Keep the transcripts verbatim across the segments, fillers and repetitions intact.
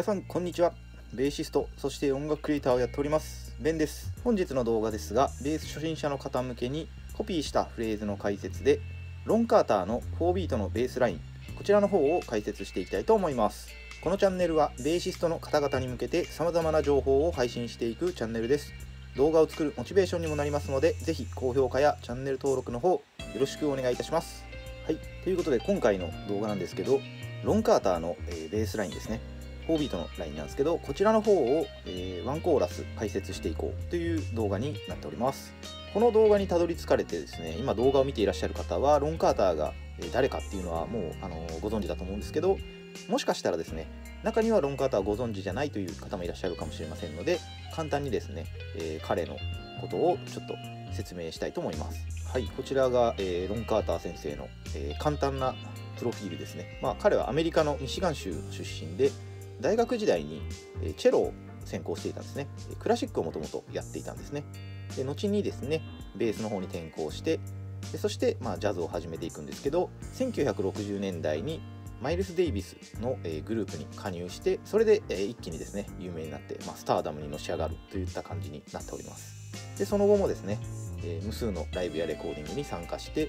皆さんこんにちは。ベーシストそして音楽クリエイターをやっておりますベンです。本日の動画ですが、ベース初心者の方向けにコピーしたフレーズの解説で、ロン・カーターのフォービートのベースライン、こちらの方を解説していきたいと思います。このチャンネルはベーシストの方々に向けて様々な情報を配信していくチャンネルです。動画を作るモチベーションにもなりますので、ぜひ高評価やチャンネル登録の方よろしくお願いいたします。はい、ということで今回の動画なんですけど、ロン・カーターの、えー、ベースラインですね、フォービートのラインなんですけど、こちらの方を、えー、ワンコーラス解説していこうという動画になっております。この動画にたどり着かれてですね、今動画を見ていらっしゃる方はロン・カーターが誰かっていうのはもう、あのー、ご存知だと思うんですけど、もしかしたらですね、中にはロン・カーターをご存知じゃないという方もいらっしゃるかもしれませんので、簡単にですね、えー、彼のことをちょっと説明したいと思います。はい、こちらが、えー、ロン・カーター先生の、えー、簡単なプロフィールですね。まあ、彼はアメリカのミシガン州出身で、大学時代にチェロを専攻していたんですね。クラシックをもともとやっていたんですね。で後にですね、ベースの方に転向して、でそしてまあジャズを始めていくんですけど、せんきゅうひゃくろくじゅうねんだいにマイルス・デイビスのグループに加入して、それで一気にですね有名になって、まあ、スターダムにのし上がるといった感じになっております。でその後もですね、無数のライブやレコーディングに参加して、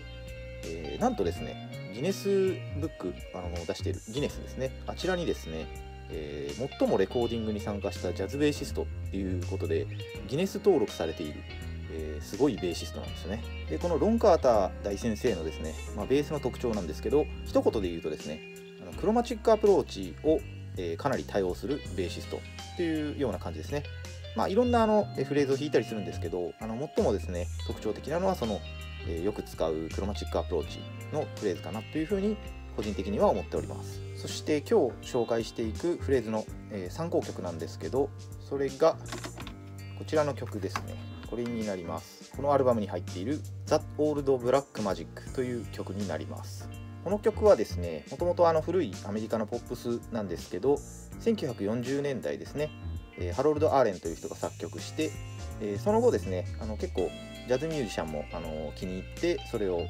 えー、なんとですね、ギネスブックあの出しているギネスですね、あちらにですね、えー、最もレコーディングに参加したジャズベーシストっていうことでギネス登録されている、えー、すごいベーシストなんですよね。でこのロン・カーター大先生のですね、まあ、ベースの特徴なんですけど、一言で言うとですね、あのクロマチックアプローチを、えー、かなり多用するベーシストっていうような感じですね。まあ、いろんなあのフレーズを弾いたりするんですけど、あの最もですね特徴的なのはその、えー、よく使うクロマチックアプローチのフレーズかなというふうに個人的には思っております。そして今日紹介していくフレーズの、えー、参考曲なんですけど、それがこちらの曲ですね。これになります。このアルバムに入っている「The Old Black Magic」という曲になります。この曲はですね、もともとあの古いアメリカのポップスなんですけど、せんきゅうひゃくよんじゅうねんだいですね、えー、ハロルド・アーレンという人が作曲して、えー、その後ですね、あの結構ジャズミュージシャンも、あのー、気に入って、それを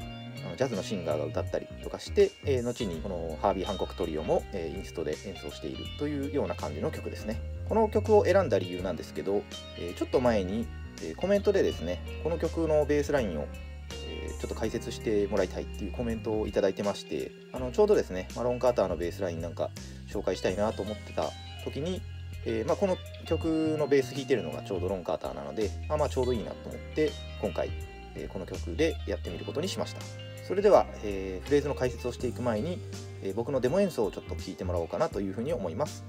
ジャズのシンガーが歌ったりとかして、えー、後にこのハービー・ハンコックトリオも、えー、インストで演奏しているというような感じの曲ですね。この曲を選んだ理由なんですけど、えー、ちょっと前に、えー、コメントでですね、この曲のベースラインを、えー、ちょっと解説してもらいたいっていうコメントをいただいてまして、あのちょうどですね、まあ、ロン・カーターのベースラインなんか紹介したいなと思ってた時に、えーまあ、この曲のベース弾いてるのがちょうどロン・カーターなので、まあ、まあちょうどいいなと思って今回、えー、この曲でやってみることにしました。それでは、えー、フレーズの解説をしていく前に、えー、僕のデモ演奏をちょっと聴いてもらおうかなというふうに思います。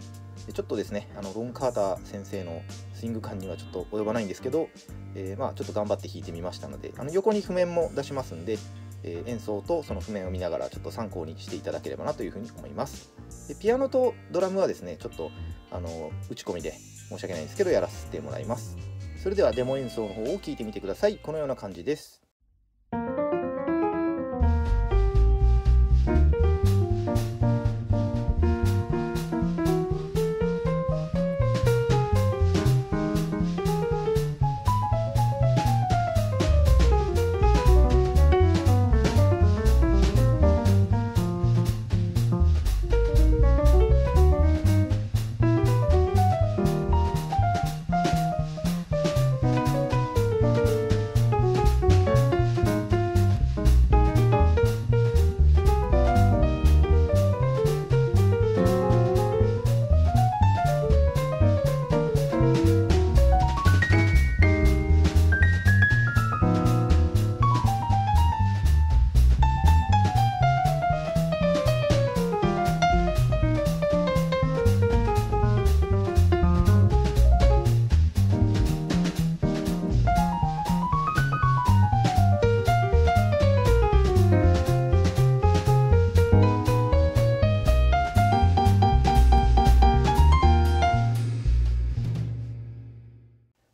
ちょっとですね、あのロン・カーター先生のスイング感にはちょっと及ばないんですけど、えー、まあちょっと頑張って弾いてみましたので、あの横に譜面も出しますんで、えー、演奏とその譜面を見ながらちょっと参考にしていただければなというふうに思います。でピアノとドラムはですね、ちょっとあの打ち込みで申し訳ないんですけどやらせてもらいます。それではデモ演奏の方を聴いてみてください。このような感じです。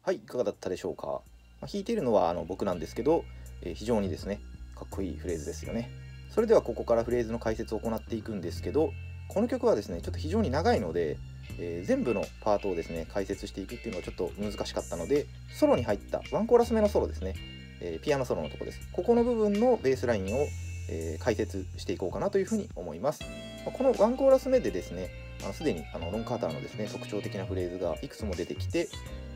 はい、いかがだったでしょうか。まあ、弾いているのはあの僕なんですけど、えー、非常にですねかっこいいフレーズですよね。それではここからフレーズの解説を行っていくんですけど、この曲はですねちょっと非常に長いので、えー、全部のパートをですね解説していくっていうのはちょっと難しかったので、ソロに入ったワンコーラス目のソロですね、えー、ピアノソロのとこです。ここの部分のベースラインを、えー、解説していこうかなというふうに思います。まあ、このワンコーラス目でですね、あのすでにあのロン・カーターのですね特徴的なフレーズがいくつも出てきて、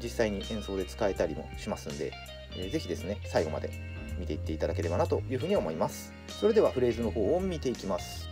実際に演奏で使えたりもしますんで、えー、ぜひですね最後まで見ていっていただければなというふうに思います。それではフレーズの方を見ていきます。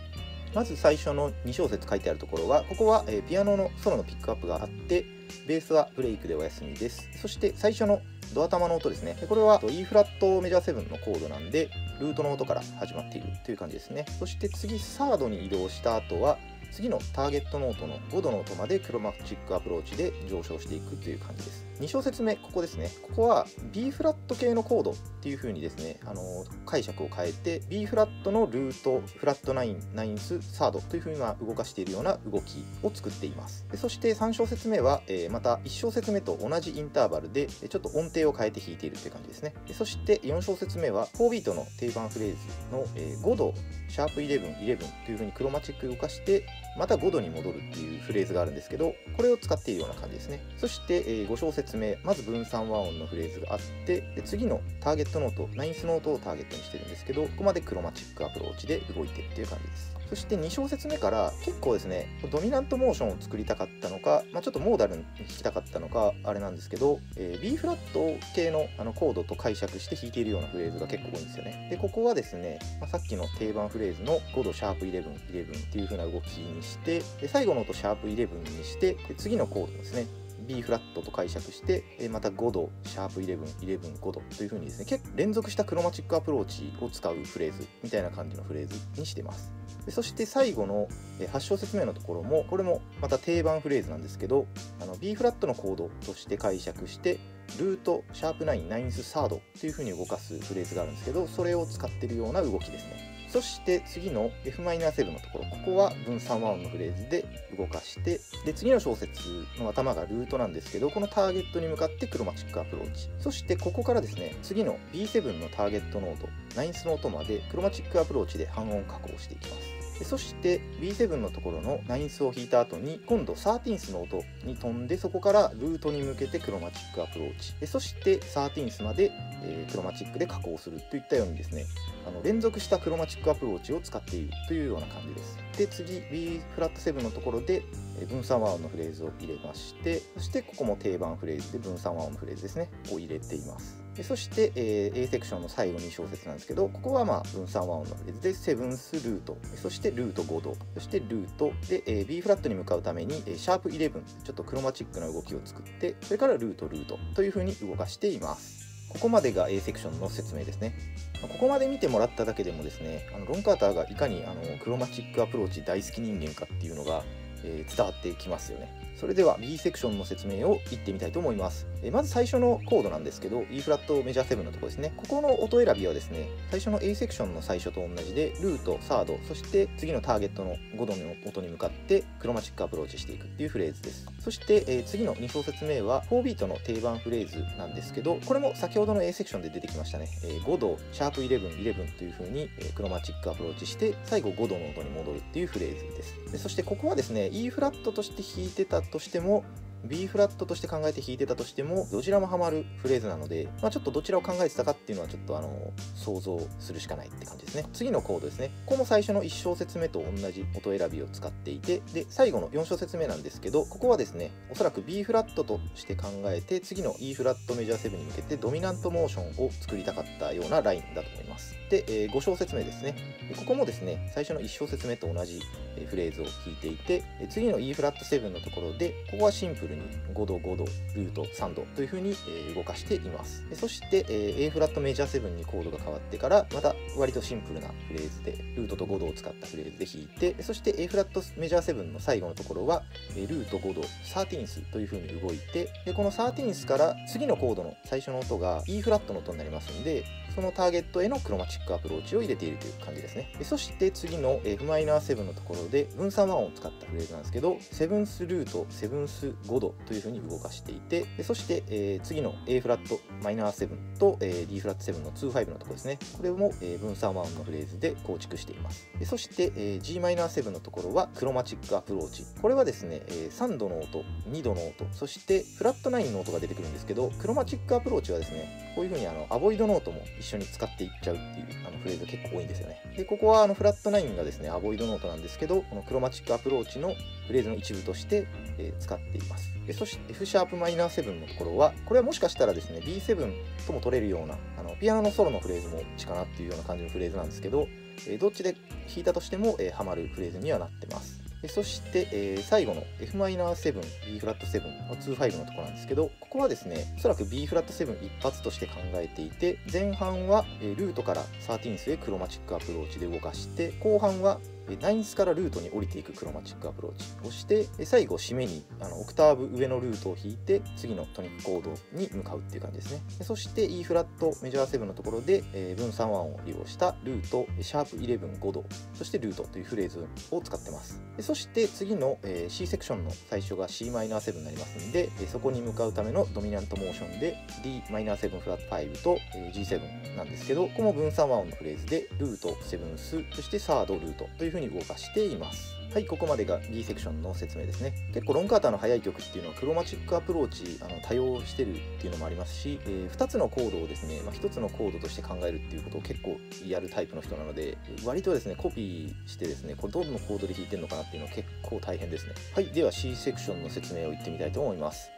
まず最初のに小節書いてあるところは、ここはピアノのソロのピックアップがあって、ベースはブレイクでお休みです。そして最初のド頭の音ですね、これは イーフラットメジャーセブンのコードなんで、ルートの音から始まっているという感じですね。そして次サードに移動した後は、次のターゲットノートのごどの音までクロマチックアプローチで上昇していくという感じです。に小節目、ここですね。ここは ビーフラット系のコードっていう風にですね、あのー、解釈を変えて ビーフラットのルート、フラットナイン、ナインス、サードという風な動かしているような動きを作っています。でそしてさん小節目は、えー、またいち小節目と同じインターバルでちょっと音程を変えて弾いているという感じですね。でそしてよん小節目はフォービートの定番フレーズの、えー、ごど、シャープじゅういち、じゅういちという風にクロマチック動かして、またごどに戻るっていうフレーズがあるんですけど、これを使っているような感じですね。そしてご小節目、まず分散和音のフレーズがあって、で次のターゲットノート、ナインスノートをターゲットにしてるんですけど、ここまでクロマチックアプローチで動いてるっていう感じです。そしてに小節目から結構ですね、ドミナントモーションを作りたかったのか、まあ、ちょっとモーダルに弾きたかったのかあれなんですけど、えー、ビーフラット系のあのコードと解釈して弾いているようなフレーズが結構多いんですよね。でここはですね、まあ、さっきの定番フレーズのごどシャープじゅういち、じゅういちっていう風な動きにして、で最後の音シャープじゅういちにして、で次のコードですね ビーフラットと解釈して、またごどシャープじゅういち、じゅういち、ごどという風にですね、結構連続したクロマチックアプローチを使うフレーズみたいな感じのフレーズにしてます。でそして最後のはち小節目のところも、これもまた定番フレーズなんですけど、あの ビーフラットのコードとして解釈してルートシャープきゅう、ナインス、サードという風に動かすフレーズがあるんですけど、それを使っているような動きですね。そして次の エフマイナーセブン のところ、ここは分散和音のフレーズで動かして、で次の小節の頭がルートなんですけど、このターゲットに向かってクロマチックアプローチ、そしてここからですね、次の ビーセブン のターゲットノート、ナインスノートまでクロマチックアプローチで半音加工していきます。でそして ビーセブン のところのナインスを弾いた後に、今度サーティーンスの音に飛んで、そこからルートに向けてクロマチックアプローチ、でそしてサーティーンスまで、えー、クロマチックで加工するといったようにですね、あの連続したクロマチックアプローチを使っているというような感じです。で次 ビーフラットセブン のところで分散和音のフレーズを入れまして、そしてここも定番フレーズで分散和音のフレーズですねを入れています。でそして、えー、A セクションの最後に小節なんですけど、ここはまあ分散和音のフレーズでセブンスルート、そしてルートごど、そしてルートで、えー、ビーフラットに向かうために、えー、シャープじゅういち、ちょっとクロマチックな動きを作って、それからルートルートという風に動かしています。ここまでが A セクションの説明ですね。ここまで見てもらっただけでもですね、あのロン・カーターがいかにあのクロマチックアプローチ大好き人間かっていうのが、えー、伝わってきますよね。それでは B セクションの説明をいってみたいと思います。えー、まず最初のコードなんですけど、イーフラットメジャーセブンのところですね。ここの音選びはですね、最初の A セクションの最初と同じで、ルート、サード、そして次のターゲットのごどの音に向かってクロマチックアプローチしていくっていうフレーズです。そして、えー、次のに小節目はフォービートの定番フレーズなんですけど、これも先ほどの A セクションで出てきましたね。えー、ごど、シャープじゅういち、じゅういちという風に、えー、クロマチックアプローチして、最後ごどの音に戻るっていうフレーズです。でそしてここはですね、イーフラットとして弾いてたとしても ビーフラットとして考えて弾いてたとしても、どちらもハマるフレーズなので、まあ、ちょっとどちらを考えてたかっていうのはちょっとあの想像するしかないって感じですね。次のコードですね、ここも最初のいち小節目と同じ音選びを使っていて、で最後のよん小節目なんですけど、ここはですね、おそらく ビーフラットとして考えて、次の イーフラットメジャーセブンに向けてドミナントモーションを作りたかったようなラインだと思います。で、えー、ご小節目ですね。ここもですね、最初のいち小節目と同じフレーズを弾いていて、次の イーフラットセブンのところで、ここはシンプルにごどごどルートさんどという風に動かしています。そして、えー、エーフラットメジャーセブンにコードが変わってから、また割とシンプルなフレーズでルートとごどを使ったフレーズで弾いて、そして エーフラットメジャーセブンの最後のところはルートごどサーティーンスという風に動いて、でこのサーティーンスから次のコードの最初の音が イーフラットの音になりますので、そのターゲットへのクロマチックアプローチを入れているという感じですね。そして次の エフマイナーセブンのところで分散和音を使ったフレーズなんですけど、セブンスルート、セブンスごどという風に動かしていて、そして、えー、次の エーフラットマイナーセブンと、えー、ディーフラットセブンのに、ごのところですね。これも、えー、分散和音のフレーズで構築しています。そして、えー、ジーマイナーセブンのところはクロマチックアプローチ。これはですね、えー、さんどの音、にどの音、そしてフラットナインの音が出てくるんですけど、クロマチックアプローチはですね、こういう風にあのアボイドノートも一緒に使っていっちゃうっていうあのフレーズ結構多いんですよね。でここはあのフラットナインがですねアボイドノートなんですけど、このクロマチックアプローチのフレーズの一部として、えー、使っています。でそして F シャープマイナーセブンのところはこれはもしかしたらですね ビーセブン とも取れるようなあのピアノのソロのフレーズもちかなっていうような感じのフレーズなんですけど、えー、どっちで弾いたとしても、えー、ハマるフレーズにはなってます。そして、えー、最後の エフマイナーセブン、ビーフラットセブン、にじゅうごのところなんですけど、ここはですね、おそらく ビーフラットセブン一発として考えていて、前半は、えー、ルートからサーティーンスへクロマチックアプローチで動かして、後半は、えー、ナインスからルートに降りていくクロマチックアプローチをして、えー、最後、締めにあのオクターブ上のルートを弾いて、次のトニックコードに向かうっていう感じですね。でそして イーフラット メジャーセブンのところで、えー、分散和音を利用したルート、シャープイレブン、ごど、そしてルートというフレーズを使ってます。でそして次の C セクションの最初が シーマイナーセブン になりますので、そこに向かうためのドミナントモーションで ディーマイナーセブンフラットファイブ と ジーセブン なんですけど、ここも分散和音のフレーズでルート、セブンス、そしてサードルートというふうに動かしています。はい、ここまでが D セクションの説明ですね。結構ロン・カーターの速い曲っていうのはクロマチックアプローチあの多用してるっていうのもありますし、えー、ふたつのコードをですね、まあ、ひとつのコードとして考えるっていうことを結構やるタイプの人なので、割とですねコピーしてですねこれどのコードで弾いてるのかなっていうのは結構大変ですね。はい、では C セクションの説明を言ってみたいと思います。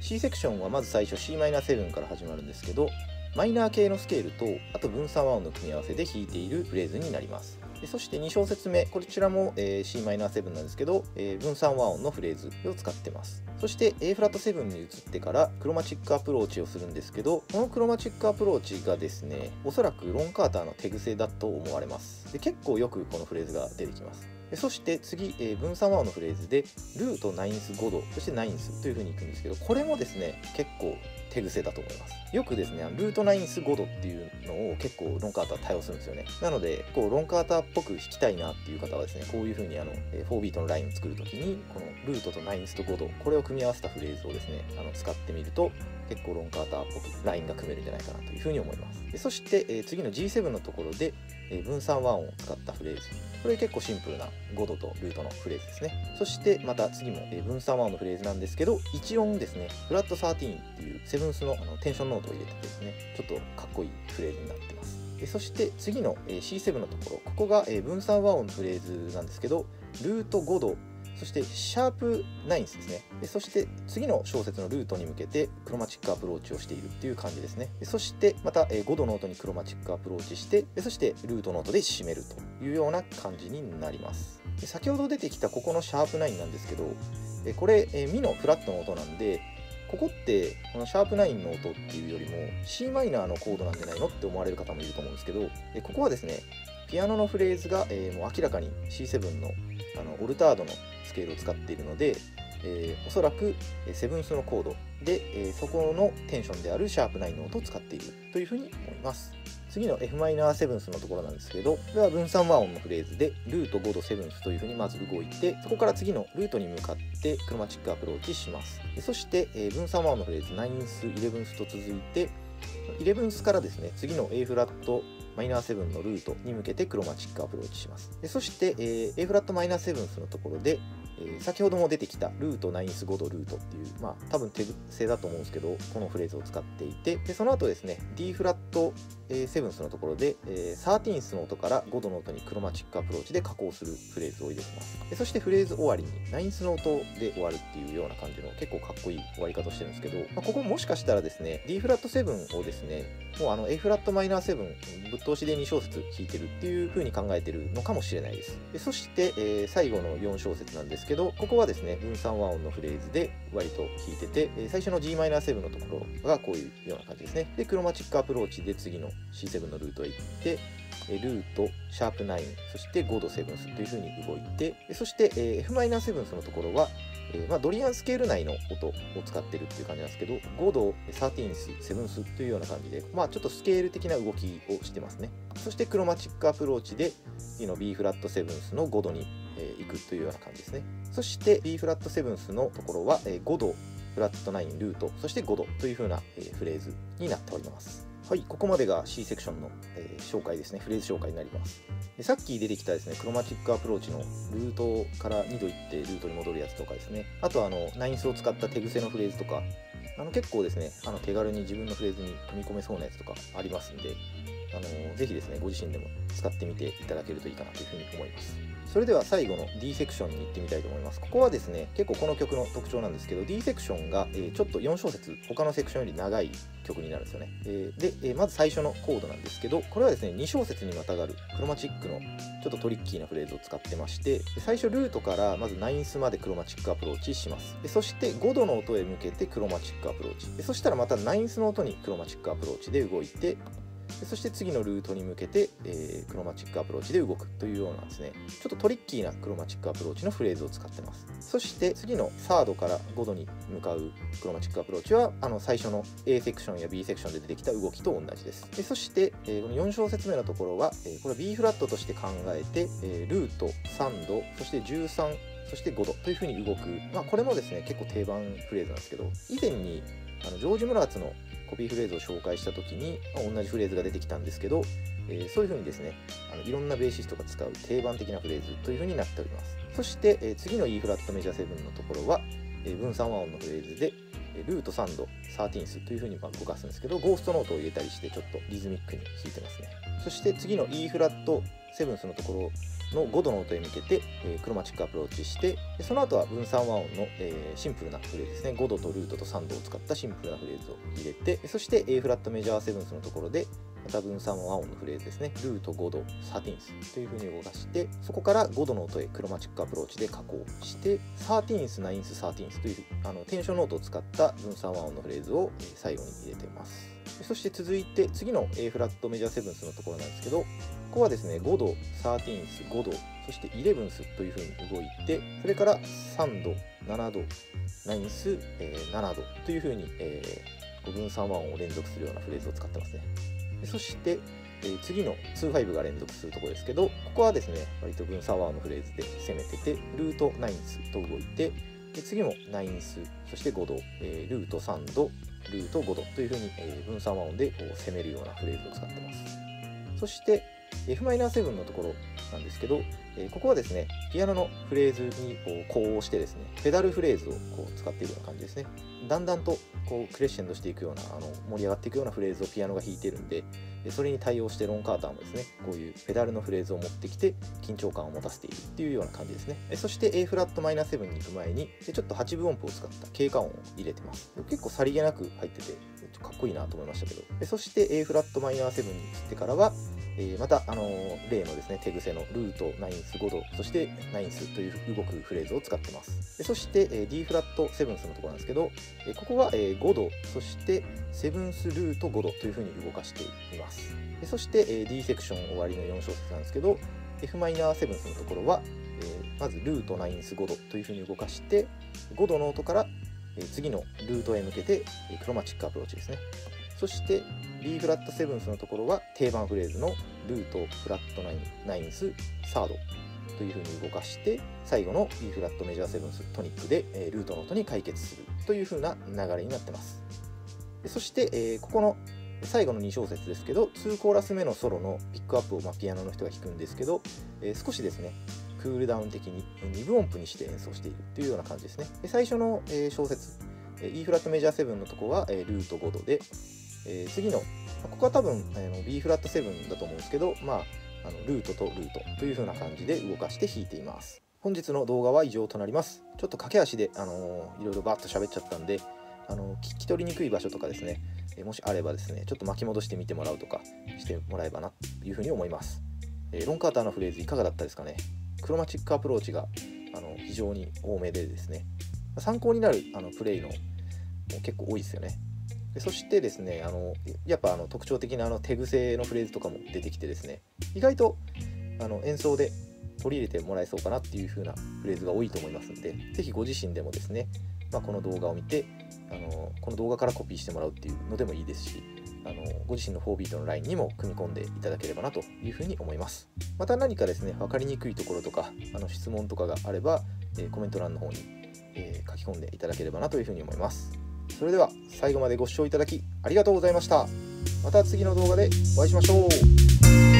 C セクションはまず最初 シーマイナーセブン から始まるんですけど、マイナー系のスケールとあと分散和音の組み合わせで弾いているフレーズになります。でそしてに小節目、こちらも シーマイナーセブン なんですけど、えー、分散和音のフレーズを使ってます。そして エーフラットセブン に移ってからクロマチックアプローチをするんですけど、このクロマチックアプローチがですねおそらくロン・カーターの手癖だと思われます。で結構よくこのフレーズが出てきます。そして次、えー、分散和音のフレーズでルートナインスごど、そしてナインスという風にいくんですけど、これもですね結構手癖だと思います。よくですねルートナインスごどっていうのを結構ロンカーター対応するんですよね。なのでこうロンカーターっぽく弾きたいなっていう方はですね、こういう風にあのフォービートのラインを作る時にこのルートとナインスとごど、これを組み合わせたフレーズをですねあの使ってみると結構ロンカーターっぽくラインが組めるんじゃないかなという風に思います。でそして、えー、次の ジーセブン のところで、えー、分散和音を使ったフレーズ、これ結構シンプルなごどとルートのフレーズですね。そしてまた次も分散和音のフレーズなんですけど、いち音ですね、フラットサーティーンっていうセブンスのあのテンションノートを入れてですね、ちょっとかっこいいフレーズになってます。そして次の シーセブン のところ、ここが分散和音のフレーズなんですけど、ルートごど、そしてシャープナインですね。そして次の小節のルートに向けてクロマチックアプローチをしているっていう感じですね。そしてまたごどの音にクロマチックアプローチして、そしてルートの音で締めるというような感じになります。先ほど出てきたここのシャープナインなんですけど、これミのフラットの音なんで、ここってこのシャープナインの音っていうよりも C マイナーのコードなんじゃないのって思われる方もいると思うんですけど、ここはですねピアノのフレーズがもう明らかに シーセブン のあのオルタードのスケールを使っているので、えー、おそらくセブンスのコードで、えー、そこのテンションであるシャープナインの音を使っているというふうに思います。次の エフマイナーセブンスのところなんですけど、これは分散和音のフレーズでルートごどセブンスというふうにまず動いて、そこから次のルートに向かってクロマチックアプローチします。そして、えー、分散和音のフレーズナインス、イレブンスと続いて、イレブンスからですね次の エーフラットマイナーセブンのルートに向けてクロマチックアプローチします。そして、えー、エーフラットマイナーセブンのところで、えー、先ほども出てきたルートナインスごどルートっていう、まあ多分手癖だと思うんですけど、このフレーズを使っていて、でその後ですね ディーフラットセブンのところで、えー、サーティーンの音からごどの音にクロマチックアプローチで加工するフレーズを入れてます。そしてフレーズ終わりにナインスの音で終わるっていうような感じの結構かっこいい終わり方してるんですけど、まあ、ここもしかしたらですね ディーフラットセブンをですねもうあの エーフラットマイナーセブンぶっ通しでに小節弾いてるっていう風に考えてるのかもしれないです。でそして、えー、最後のよん小節なんですけど、ここはですね分散和音のフレーズで割と弾いてて、えー、最初の ジーマイナーセブンのところがこういうような感じですね。でクロマチックアプローチで次のシーセブンのルートへ行って、ルート、シャープナイン、そしてごどセブンスという風に動いて、そして エフマイナーセブンのところは、まあ、ドリアンスケール内の音を使ってるっていう感じなんですけど、ごど、サーティーンス、セブンスというような感じで、まあ、ちょっとスケール的な動きをしてますね。そしてクロマチックアプローチで次の ビーフラットセブンのごどに行くというような感じですね。そして ビーフラットセブンのところはごど、フラットナイン、ルート、そしてごどという風なフレーズになっております。はい、ここまでが C セクションの、えー、紹介ですね、フレーズ紹介になります。でさっき出てきたですね、クロマチックアプローチのルートからにど行ってルートに戻るやつとかですね、あとあのナインスを使った手癖のフレーズとか、あの結構ですね、あの手軽に自分のフレーズに組み込めそうなやつとかありますんで、あのぜひですねご自身でも使ってみていただけるといいかなというふうに思います。それでは最後の D セクションに行ってみたいと思います。ここはですね結構この曲の特徴なんですけど、 D セクションがちょっとよん小節他のセクションより長い曲になるんですよね。でまず最初のコードなんですけど、これはですねに小節にまたがるクロマチックのちょっとトリッキーなフレーズを使ってまして、最初ルートからまずナインスまでクロマチックアプローチします。そしてごどの音へ向けてクロマチックアプローチ、そしたらまたナインスの音にクロマチックアプローチで動いて、そして次のルートに向けて、えー、クロマチックアプローチで動くというようなですねちょっとトリッキーなクロマチックアプローチのフレーズを使ってます。そして次のサードからごどに向かうクロマチックアプローチはあの最初の A セクションや B セクションで出てきた動きと同じです。でそして、えー、このよん小節目のところは、えー、これは B フラットとして考えて、えー、ルートさんど、そしてじゅうさん、そしてごどというふうに動く、まあ、これもですね結構定番フレーズなんですけど、以前にあのジョージ・ムラーツのコピーフレーズを紹介した時に、まあ、同じフレーズが出てきたんですけど、えー、そういう風にですねあのいろんなベーシストが使う定番的なフレーズという風になっております。そして、えー、次の E フラットメジャーセブンのところは、えー、分散和音のフレーズでルートさんど、サーティーンスという風に動かすんですけど、ゴーストノートを入れたりしてちょっとリズミックに弾いてますね。そして次の E フラットセブンスのところのごどの音へ向けて、えー、クロマチックアプローチして、その後は分散和音の、えー、シンプルなフレーズですね、ごどとルートとさんどを使ったシンプルなフレーズを入れて、そして A フラットメジャーセブンスのところでまた分散和音のフレーズですね、ルートごど、サーティーンスという風に動かして、そこからごどの音へクロマチックアプローチで加工して、サーティーンス、ナインス、サーティーンスというあのテンションノートを使った分散和音のフレーズを最後に入れています。そして続いて次の A フラットメジャーセブンスのところなんですけど、ここはですねごど、サーティーンス、ごど、そしてイレブンスという風に動いて、それからさんど、ななど、ナインス、えー、ななどという風に、えー、分散和音を連続するようなフレーズを使ってますね。そして、えー、次のにじゅうごが連続するところですけど、ここはですね割と分散和音のフレーズで攻めてて、ルートナインスと動いて、で次もナインス、そしてごど、えー、ルートさんど、ルートごどという風に、えー、分散和音でこう攻めるようなフレーズを使ってます。そしてエフマイナーセブン のところなんですけど、えー、ここはですねピアノのフレーズに呼応してですねペダルフレーズをこう使っているような感じですね。だんだんとこうクレッシェンドしていくようなあの盛り上がっていくようなフレーズをピアノが弾いているんで、それに対応してロン・カーターもですねこういうペダルのフレーズを持ってきて緊張感を持たせているっていうような感じですね。そして A フラットマイナーセブンに行く前にちょっとはちぶ音符を使った経過音を入れてます。結構さりげなく入っててかっこいいなと思いましたけど、そして A フラットマイナーセブンに移ってからはえー、また、あのー、例のですね手癖のルートナインス、ごど、そしてナインスという動くフレーズを使ってます。でそして、えー、D フラットセブンスのところなんですけど、えー、ここは、えー、ごど、そしてセブンス、ルートごどというふうに動かしています。でそして、えー、D セクション終わりのよん小節なんですけど、 エフマイナーセブンスのところは、えー、まずルートナインス、ごどというふうに動かして、ごどの音から、えー、次のルートへ向けて、えー、クロマチックアプローチですね。そして、B フラットセブンスのところは定番フレーズのルート、フラットナインス、サードという風に動かして、最後の B フラットメジャーセブンストニックでルートの音に解決するという風な流れになってます。そして、ここの最後のに小節ですけど、にコーラス目のソロのピックアップをまあピアノの人が弾くんですけど、少しですね、クールダウン的ににぶ音符にして演奏しているというような感じですね。最初の小節、E フラットメジャーセブンのとこはルートごどで、えー、次のここは多分、えー、B フラットセブンだと思うんですけど、まあ、あのルートとルートという風な感じで動かして弾いています。本日の動画は以上となります。ちょっと駆け足で、あのー、いろいろバッと喋っちゃったんで、あのー、聞き取りにくい場所とかですね、えー、もしあればですねちょっと巻き戻してみてもらうとかしてもらえばなという風に思います。えー、ロン・カーターのフレーズいかがだったですかね。クロマチックアプローチが、あのー、非常に多めでですね参考になるあのプレイのも結構多いですよね。そしてですねあのやっぱあの特徴的なあの手癖のフレーズとかも出てきてですね、意外とあの演奏で取り入れてもらえそうかなっていう風なフレーズが多いと思いますので、是非ご自身でもですね、まあ、この動画を見てあのこの動画からコピーしてもらうっていうのでもいいですし、あのご自身のフォービートのラインにも組み込んでいただければなという風に思います。また何かですね分かりにくいところとかあの質問とかがあれば、えー、コメント欄の方に、えー、書き込んでいただければなという風に思います。それでは最後までご視聴いただきありがとうございました。また次の動画でお会いしましょう。